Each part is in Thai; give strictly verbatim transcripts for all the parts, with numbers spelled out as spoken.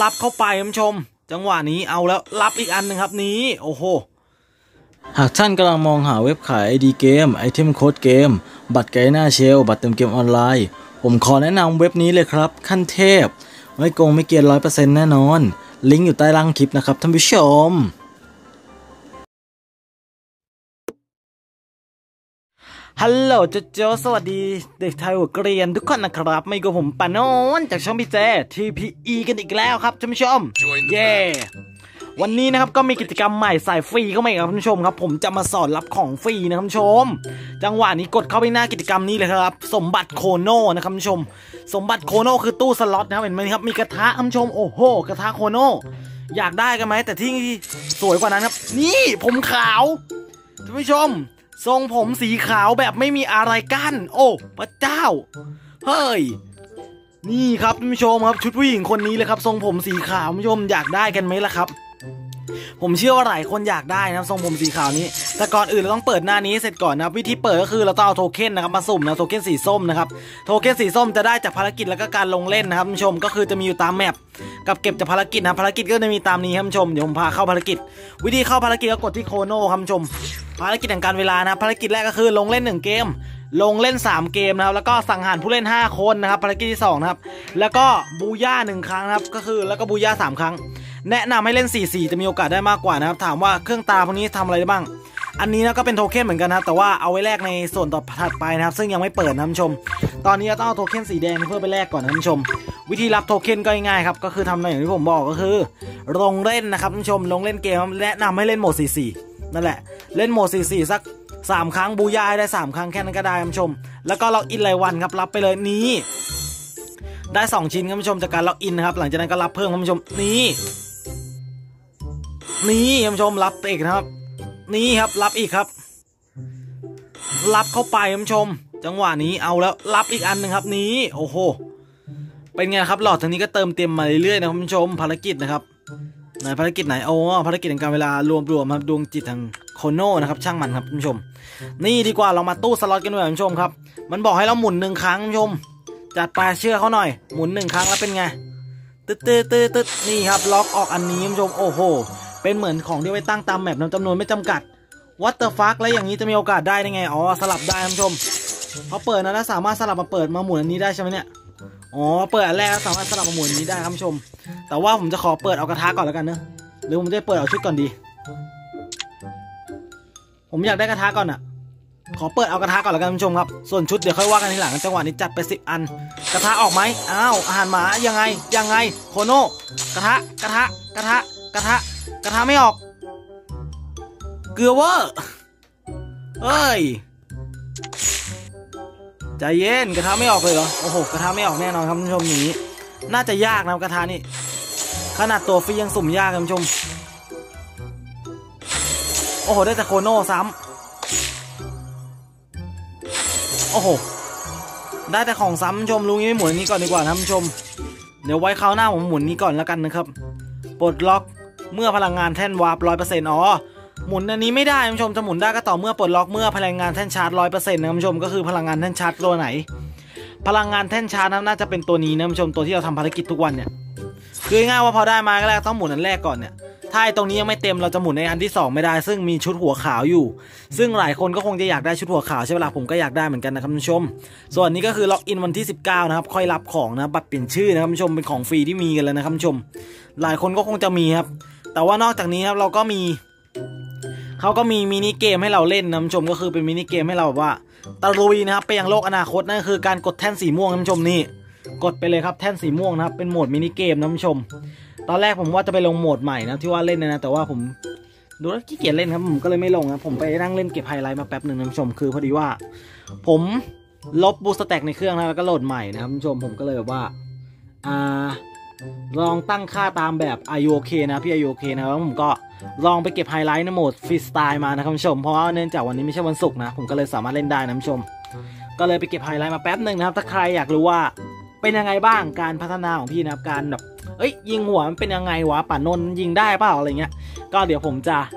รับเข้าไปคุณผู้ชมจังหวะนี้เอาแล้วรับอีกอันนึงครับนี้โอ้โหหากท่านกำลังมองหาเว็บขาย ไอ ดี เกมไอเทมโค้ดเกมบัตรไกด์หน้าเชลบัตรเติมเกมออนไลน์ผมขอแนะนำเว็บนี้เลยครับขั้นเทพไม่โกงไม่เกลียนร้อยเปอร์เซ็นต์แน่นอนลิงก์อยู่ใต้ล่างคลิปนะครับท่านผู้ชมฮัลโหลโจโจสวัสดีเด็กไทยหัวเกรียนทุกคนนะครับไม่ก็ผมปานนท์จากช่องพี่เจ ที พี อี กันอีกแล้วครับท่านผู้ชมเย่วันนี้นะครับก็มีกิจกรรมใหม่สายฟรีเข้ามาอีกครับท่านผู้ชมครับผมจะมาสอนรับของฟรีนะครับท่านผู้ชมจังหวะนี้กดเข้าไปหน้ากิจกรรมนี้เลยครับสมบัติโคโน่นะครับท่านผู้ชมสมบัติโคโน่คือตู้สล็อตนะครับเห็นไหมครับมีกระทะท่านผู้ชมโอ้โหกระทะโคโน่อยากได้กันไหมแต่ที่สวยกว่านั้นครับนี่ผมขาวท่านผู้ชมทรงผมสีขาวแบบไม่มีอะไรกั้นโอ้พระเจ้าเฮ้ยนี่ครับท่านผู้ชมครับชุดผู้หญิงคนนี้เลยครับทรงผมสีขาวท่านผู้ชมอยากได้กันไหมล่ะครับผมเชื่อว่าหลายคนอยากได้นะครับทรงผมสีขาวนี้แต่ก่อนอื่นเราต้องเปิดหน้านี้เสร็จก่อนนะวิธีเปิดก็คือเราต้องเอาโทเค็นนะครับมาสุ่มนะโทเค็นสีส้มนะครับโทเค็นสีส้มจะได้จากภารกิจแล้วก็การลงเล่นนะครับท่านผู้ชมก็คือจะมีอยู่ตามแมปกับเก็บจากภารกิจนะภารกิจก็จะมีตามนี้ครับท่านผู้ชมเดี๋ยวผมพาเข้าภารกิจวิธีเข้าภารกิจก็กดที่โคโน่ครับท่านผู้ชมภารกิจแห่งการเวลานะภารกิจแรกก็คือลงเล่นหนึ่งเกมลงเล่นสามเกมนะครับแล้วก็สังหารผู้เล่นห้าคนนะครับภารกิจที่สองนะครับแล้วก็บูย่าหนึ่งครั้งนะครับก็คือแล้วก็บูย่าสามครั้งแนะนำให้เล่น สี่ สี่ จะมีโอกาสได้มากกว่านะครับถามว่าเครื่องตาพวกนี้ทำอะไรได้บ้างอันนี้นะก็เป็นโทเค็นเหมือนกันนะครับแต่ว่าเอาไว้แลกในส่วนต่อถัดไปนะครับซึ่งยังไม่เปิดนะท่านผู้ชมตอนนี้เราต้องเอาโทเค็นสีแดงเพื่อไปแลกก่อนนะท่านผู้ชมวิธีรับโทเค็นก็ง่ายครับก็คือทำอย่างที่ผมบอกก็คือลงเล่นนะครับท่านผู้ชมลงเล่นเกมแนะนำให้เล่นโหมด สี่ สี่ นั่นแหละเล่นโหมด สี่ สี่ สักสามครั้งบูยายได้สามครั้งแค่นั้นก็ได้ท่านผู้ชมแล้วก็ล็อกอินรายวันครับรับไปเลยนี้ได้สองชิ้นท่านผู้ชมจากการล็อกอินนะครับหลังจากนั้นก็รับเพิ่มท่านผู้ชมนี้นี่ท่านผู้ชมรับอีกนะครับนี่ครับรับอีกครับรับเข้าไปท่านผู้ชมจังหวะนี้เอาแล้วรับอีกอันนึงครับนี้โอ้โหเป็นไงครับหลอดทางนี้ก็เติมเต็มมาเรื่อยๆนะท่านผู้ชมภารกิจนะครับไหนภารกิจไหนโอ้ภารกิจแห่งการเวลารวมๆครับดวงจิตทางโคโน่นะครับช่างมันครับท่านผู้ชมนี่ดีกว่าเรามาตู้สล็อตกันหน่อยท่านผู้ชมครับมันบอกให้เราหมุนหนึ่งครั้งท่านผู้ชมจัดปลาเชื่อเขาหน่อยหมุนหนึ่งครั้งแล้วเป็นไงตึ๊ดตึ๊ดตึ๊ดตึ๊ดนี่ครับล็อกออกอันนี้ท่านผู้ชมโอ้โหเป็นเหมือนของที่ไว้ตั้งตามแมปจำนวนไม่จำกัดวัตเตอร์ฟักและอย่างนี้จะมีโอกาสได้ได้ไงอ๋อสลับได้ท่านผู้ชมพอเปิดนะแล้วสามารถสลับมาเปิดมาหมุนอันนี้ได้ใช่ไหมเนี่ยอ๋อเปิดอันแรกสามารถสลับมาหมุนอันนี้ได้ท่านผู้ชมแต่ว่าผมจะขอเปิดเอากระทะก่อนแล้วกันนะหรือผมจะเปิดเอาชุดก่อนดีผมอยากได้กระทะก่อนอ่ะขอเปิดเอากระทะก่อนแล้วกันท่านผู้ชมครับส่วนชุดเดี๋ยวค่อยว่ากันทีหลังจังหวะนี้จัดไปสิบอันกระทะออกไหมอ้าวอาหารหมายังไงยังไงโคโน่กระทะกระทะกระทะกระทะกระทะไม่ออกเกลือเวอร์เอ้ยใจเย็นกระทะไม่ออกเลยเหรอโอ้โหกระทะไม่ออกแน่นอนครับท่านผู้ชมนี้น่าจะยากนะกระทะนี่ขนาดตัวฟรียังสุ่มยากครับท่านผู้ชมโอ้โหได้แต่โคโน่ซ้ำโอ้โหได้แต่ของซ้ำท่านผู้ชมลุงยังไม่หมุนนี้ก่อนดีกว่านะท่านผู้ชมเดี๋ยวไว้คราวหน้าผมหมุนนี้ก่อนแล้วกันนะครับปลดล็อกเมื่อพลังงานแท่นวาร์ปร้อยเปอร์เซ็นต์อ๋อหมุนอันนี้ไม่ได้ท่านผู้ชมจะหมุนได้ก็ต่อเมื่อปลดล็อกเมื่อพลังงานแท่นชาร์จร้อยเปอร์เซ็นต์นะท่านผู้ชมก็คือพลังงานแท่นชาร์จตัวไหนพลังงานแท่นชาร์จน่าจะเป็นตัวนี้นะท่านผู้ชมตัวที่เราทำภารกิจทุกวันเนี่ยคือง่ายว่าพอได้มาก็แล้วต้องหมุนอันแรกก่อนเนี่ยถ้าตรงนี้ยังไม่เต็มเราจะหมุนในอันที่สองไม่ได้ซึ่งมีชุดหัวขาวอยู่ซึ่งหลายคนก็คงจะอยากได้ชุดหัวขาวใช่ไหมล่ะผมก็อยากได้เหมือนกันนะครับท่านผู้ชมส่วนนี้ก็คือล็อกอินวันที่สิบเก้านะครับค่อยรับของนะบัตรเปลี่ยนชื่อนะครับท่านผู้ชมเป็นของฟรีที่มีกันแล้วนะครับท่านผู้ชมหลายคนก็คงจะมีครับแต่ว่านอกจากนี้ครับเราก็มีเขาก็มีมินิเกมให้เราเล่นนะท่านผู้ชมก็คือเป็นมินิเกมให้เราแบบว่าตะลุยนะครับไปยังโลกอนาคตนั่นคือการกดแท่นสีม่วงท่านผู้ชมนี่กดไปเลยครับแท่นสีม่วงนะครับเป็นโหมดมินิเกมนะท่านผู้ชมตอนแรกผมว่าจะไปลงโหมดใหม่นะที่ว่าเล่นนะแต่ว่าผมดูแล้วขี้เกียจเล่นครับผมก็เลยไม่ลงนะผมไปนั่งเล่นเก็บไฮไลท์มาแป๊บหนึ่งนะท่านผู้ชมคือพอดีว่าผมลบบูสต์แต็กในเครื่องนะแล้วก็โหลดใหม่นะท่านผู้ชมผมก็เลยแบบว่าอ่าลองตั้งค่าตามแบบ ไอ โอ เค นะพี่ ไอ โอ เค นะครับผมก็ลองไปเก็บไฮไลท์ในโหมดฟรีสไตล์มานะครับท่านผู้ชมเพราะว่าเนื่องจากวันนี้ไม่ใช่วันศุกร์นะผมก็เลยสามารถเล่นได้นะท่านผู้ชมก็เลยไปเก็บไฮไลท์มาแป๊บหนึ่งนะครับถ้าใครอยากรู้ว่าเป็นยังไงบ้างการพัฒนาของพี่นะครับการแบบเอ้ยยิงหัวมันเป็นยังไงวะป่านนท์ยิงได้เปล่าอะไรเงี้ยก็เดี๋ยวผมจะ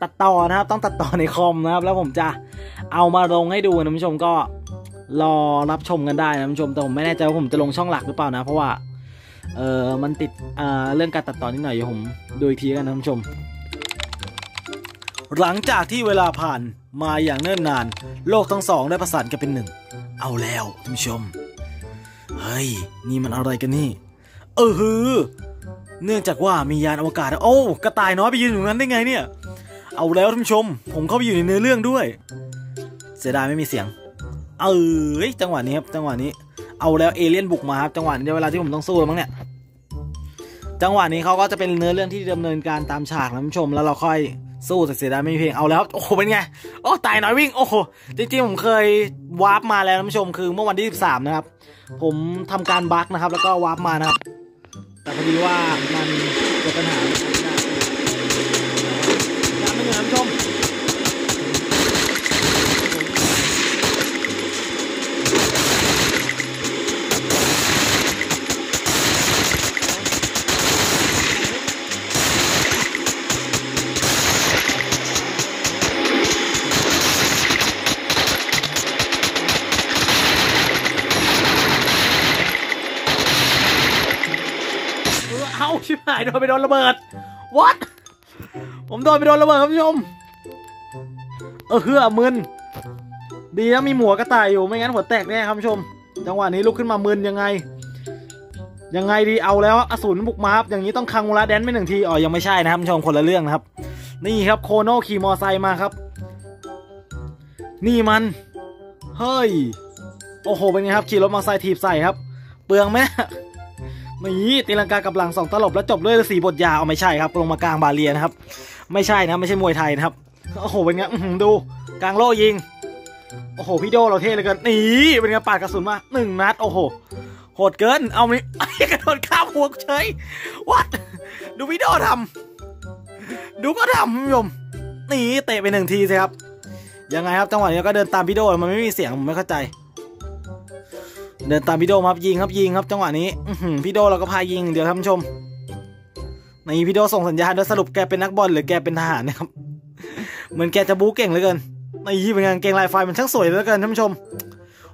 ตัดต่อนะครับต้องตัดต่อในคอมนะครับแล้วผมจะเอามาลงให้ดูนะท่านผู้ชมก็รอรับชมกันได้นะท่านผู้ชมแต่ผมไม่แน่ใจว่าผมจะลงช่องหลักหรือเปล่านะเพราะว่า เออมันติดอ่าเรื่องการตัดต่อนิดหน่อยผมดูอีกทีกันนะท่านผู้ชมหลังจากที่เวลาผ่านมาอย่างเนิ่นนานโลกทั้งสองได้ประสานกันเป็นหนึ่งเอาแล้วท่านผู้ชมเฮ้ยนี่มันอะไรกันนี่เออฮือเนื่องจากว่ามียานอวกาศโอ้กระต่ายน้อยไปยืนอยู่นั้นได้ไงเนี่ยเอาแล้วท่านผู้ชมผมเข้าไปอยู่ในเนื้อเรื่องด้วยเสียดายไม่มีเสียงเออจังหวะนี้ครับจังหวะนี้เอาแล้วเอเลี่ยนบุกมาครับจังหวะนี้เวลาที่ผมต้องสู้มั้งเนี่ยจังหวะนี้เขาก็จะเป็นเนื้อเรื่องที่ดำเนินการตามฉากท่านผู้ชมแล้วเราค่อยสู้แต่เสียดายไม่มีเพลงเอาแล้วโอ้โหเป็นไงโอ้ตายน้อยวิ่งโอ้โหจริงๆผมเคยวาร์ปมาแล้วท่านผู้ชมคือเมื่อวันที่สิบสามนะครับผมทำการบั๊กนะครับแล้วก็วาร์ปมานะครับแต่พอดีว่ามันเกิดปัญหาการไม่เงินท่านผู้ชมชิบหายโดนไปโดนระเบิด what ผมโดนไปโดนระเบิดครับผู้ชมเออเฮือมึนดีนะมีหมวกกระต่ายอยู่ไม่งั้นหัวแตกแน่ครับผู้ชมจังหวะนี้ลุกขึ้นมามึนยังไงยังไงดีเอาแล้วอสูรบุกมาครับอย่างนี้ต้องคังมูระแดนไม่หนึ่งทีอ๋อยังไม่ใช่นะครับผู้ชมคนละเรื่องนะครับนี่ครับโคโน่ขี่มอไซค์มาครับนี่มันเฮ้ยโอ้โหเป็นไงครับขี่รถมอไซค์ถีบใส่ครับเปลืองไหมนี่ตีลังกากับหลังสองตลบแล้วจบด้วยสีบทยาเอาไม่ใช่ครับลงมากลางบาเลียนะครับไม่ใช่นะไม่ใช่มวยไทยนะครับโอ้โหเป็นไงดูกลางโล่ยิงโอ้โหพี่โดเราเท่เลยเกินนี่เป็นไงปาดกระสุนมาหนึ่งนัดโอ้โหโหดเกินเอานี่กระโดดข้ามหัวเฉยวัดดูพี่โดทำดูก็ทำคุณผู้ชมนี่เตะไปหนึ่งทีสิครับยังไงครับจังหวะนี้ก็เดินตามพี่โดมันไม่มีเสียงผมไม่เข้าใจเดินตามพี่โดครับยิงครับยิงครับจังหวะนี้พี่โดเราก็พายิงเดี๋ยวท่านผู้ชมนี่พี่โดส่งสัญญาณโดยสรุปแกเป็นนักบอลหรือแกเป็นทหารนะครับเหมือนแกจะบู๊เก่งเหลือเกินนี่เป็นงานเก่งลายไฟมันช่างสวยเหลือเกินท่านผู้ชม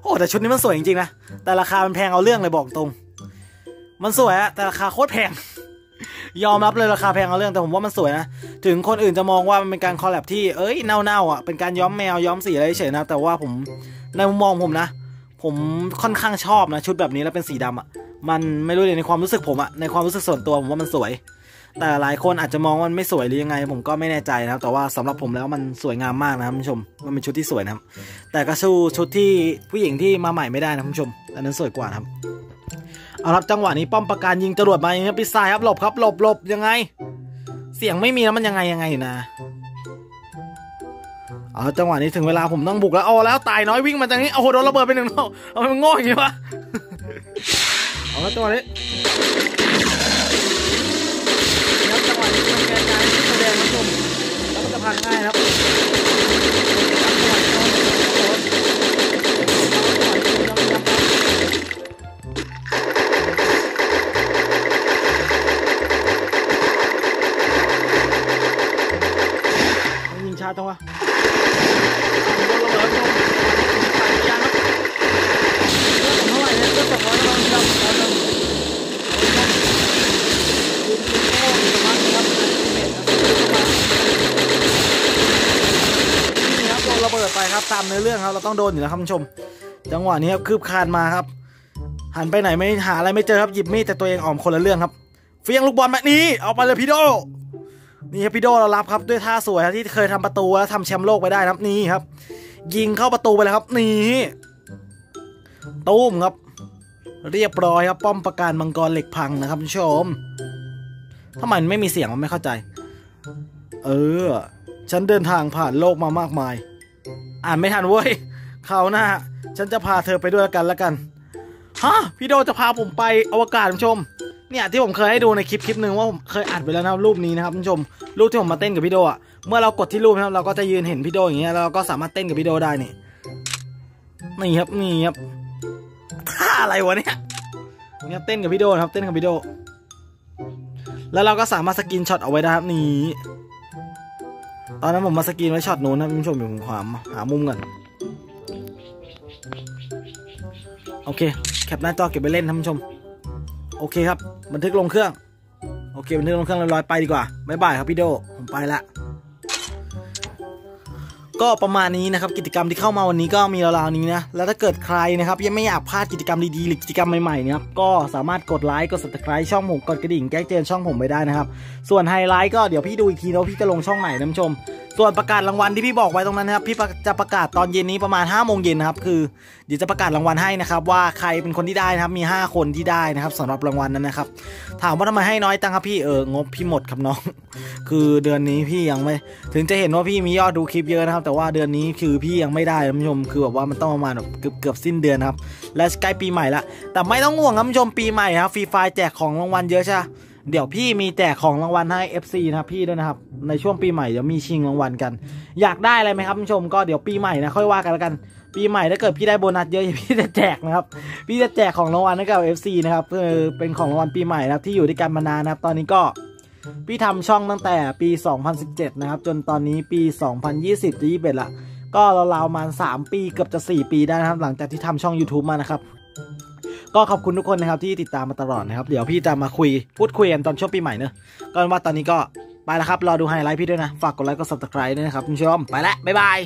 โอ้แต่ชุดนี้มันสวยจริงๆนะแต่ราคามันแพงเอาเรื่องเลยบอกตรงมันสวยอะแต่ราคาโคตรแพงยอมรับเลยราคาแพงเอาเรื่องแต่ผมว่ามันสวยนะถึงคนอื่นจะมองว่ามันเป็นการคอลแลบที่เอ้ยเน่าๆอ่ะเป็นการย้อมแมวย้อมสีอะไรเฉยนะแต่ว่าผมในมุมมองผมนะผมค่อนข้างชอบนะชุดแบบนี้แล้วเป็นสีดำอ่ะมันไม่รู้เลยในความรู้สึกผมอ่ะในความรู้สึกส่วนตัวผมว่ามันสวยแต่หลายคนอาจจะมองว่ามันไม่สวยหรือยังไงผมก็ไม่แน่ใจนะครับแต่ว่าสำหรับผมแล้วมันสวยงามมากนะครับผู้ชมมันเป็นชุดที่สวยนะครับแต่ก็สู้ชุดที่ผู้หญิงที่มาใหม่ไม่ได้นะผู้ชมอันนั้นสวยกว่านะครับเอาครับจังหวะนี้ป้อมปราการยิงจรวดมาอย่างนี้ปีศาจครับหลบครับหลบหลบยังไงเสียงไม่มีนะมันยังไงยังไงนะอ๋อจังหวะนี้ถึงเวลาผมต้องบุกแล้วอ๋อแล้วตายน้อยวิ่งมาจากนี้โอ้โหโดนระเบิดไปหนึ่งรอบเอามันโง่อย่างนี้วะเอาแล้วจังหวะนี้แล้วจังหวะนี้มันแกใจแสดงมันชมแล้วมันจะพังง่ายครับยิงชาจังวะไปครับตามเนื้อเรื่องครับเราต้องโดนอยู่แล้วครับชมจังหวะนี้ครับคืบคานมาครับหันไปไหนไม่หาอะไรไม่เจอครับหยิบมีดแต่ตัวเองอ่อมคนละเรื่องครับเฟี้ยงลูกบอลแบบนี้เอาไปเลยพี่โดนี่ครับพี่โดเรารับครับด้วยท่าสวยที่เคยทำประตูและทำแชมป์โลกไปได้ครับนี่ครับยิงเข้าประตูไปเลยครับนี่ตูมครับเรียบร้อยครับป้อมปราการมังกรเหล็กพังนะครับชมทำไมไม่มีเสียงผมไม่เข้าใจเออฉันเดินทางผ่านโลกมามากมายอ่านไม่ทันเว้ยเขาหน้าฉันจะพาเธอไปด้วยกันละกันฮะพี่โดจะพาผมไปอวกาศคุณผู้ชมเนี่ยที่ผมเคยให้ดูในคลิปคลิปหนึ่งว่าผมเคยอัดไปแล้วนะรูปนี้นะครับคุณผู้ชมรูปที่ผมมาเต้นกับพี่โดอ่ะเมื่อเรากดที่รูปนะครับเราก็จะยืนเห็นพี่โดอย่างเงี้ยเราก็สามารถเต้นกับพี่โดได้นี่นี่ครับนี่ครับท่าอะไรวะเนี่ยเนี่ยเต้นกับพี่โดครับเต้นกับพี่โดแล้วเราก็สามารถสกินช็อตเอาไว้ได้ครับนี่ตอนนั้นผมมาสกีนไว้ช็อตนู้นนะคุณผู้ชมอยู่ขวาหามุมกันโอเคแคปหน้าจอเก็บไปเล่นท่านผู้ชมโอเคครับ บันทึกลงเครื่องโอเคบันทึกลงเครื่องเรียบร้อยไปดีกว่าบ๊ายบายครับพี่โดผมไปละก็ประมาณนี้นะครับกิจกรรมที่เข้ามาวันนี้ก็มีราวๆนี้นะแล้วถ้าเกิดใครนะครับยังไม่อยากพลาดกิจกรรมดีๆหรือกิจกรรมใหม่ๆนะครับก็สามารถกดไลค์กด ซับสไครบ์ ช่องผมกดกระดิ่งแจ้งเตือนช่องผมไปได้นะครับส่วนไฮไลท์ก็เดี๋ยวพี่ดูอีกทีนะพี่จะลงช่องไหนนะชมส่วนประกาศรางวัลที่พี่บอกไว้ตรงนั้นนะครับพี่จะประกาศตอนเย็นนี้ประมาณห้าโมงเย็นนะครับคือเดี๋ยวจะประกาศรางวัลให้นะครับว่าใครเป็นคนที่ได้นะครับมีห้าคนที่ได้นะครับสำหรับรางวัลนั้นนะครับถามว่าทำไมให้น้อยจังครับพี่เอองบพี่หมดครับน้องคือเดือนนี้พี่ยังไม่ถึงจะเห็นว่าพี่มียอดดูคลิปเยอะนะครับแต่ว่าเดือนนี้คือพี่ยังไม่ได้ท่านผู้ชมคือแบบว่ามันต้องประมาณแบบเกือบเกือบสิ้นเดือนครับและใกล้ปีใหม่ละแต่ไม่ต้องห่วงท่านผู้ชมปีใหม่ครับฟรีไฟล์แจกของรางวัลเยอะใช่เดี๋ยวพี่มีแจกของรางวัลให้ เอฟ ซี นะครับพี่ด้วยนะครับในช่วงปีใหม่เดี๋ยวมีชิงรางวัลกันอยากได้อะไรไหมครับผู้ชมก็เดี๋ยวปีใหม่นะค่อยว่ากันแล้วกันปีใหม่ถ้าเกิดพี่ได้โบนัสเยอะพี่จะแจกนะครับพี่จะแจกของรางวัลให้กับ เอฟ ซี นะครับเออเป็นของรางวัลปีใหม่นะครับที่อยู่ด้วยกันมานานนะครับตอนนี้ก็พี่ทำช่องตั้งแต่ปีสองพันสิบเจ็ดนะครับจนตอนนี้ปีสองพันยี่สิบ ยี่สิบเอ็ดละก็ราวๆประมาณสามปีเกือบจะสี่ปีได้นะครับหลังจากที่ทำช่อง ยูทูบ มานะครับก็ขอบคุณทุกคนนะครับที่ติดตามมาตลอดนะครับเดี๋ยวพี่จะมาคุยพูดคุยกันตอนช่วงปีใหม่เนอะก็ว่าตอนนี้ก็ไปแล้วครับรอดูไฮไลท์พี่ด้วยนะฝากกดไลค์กด ซับสไครบ์ ด้วยนะครับคุณผู้ชมไปแล้วบ๊ายบาย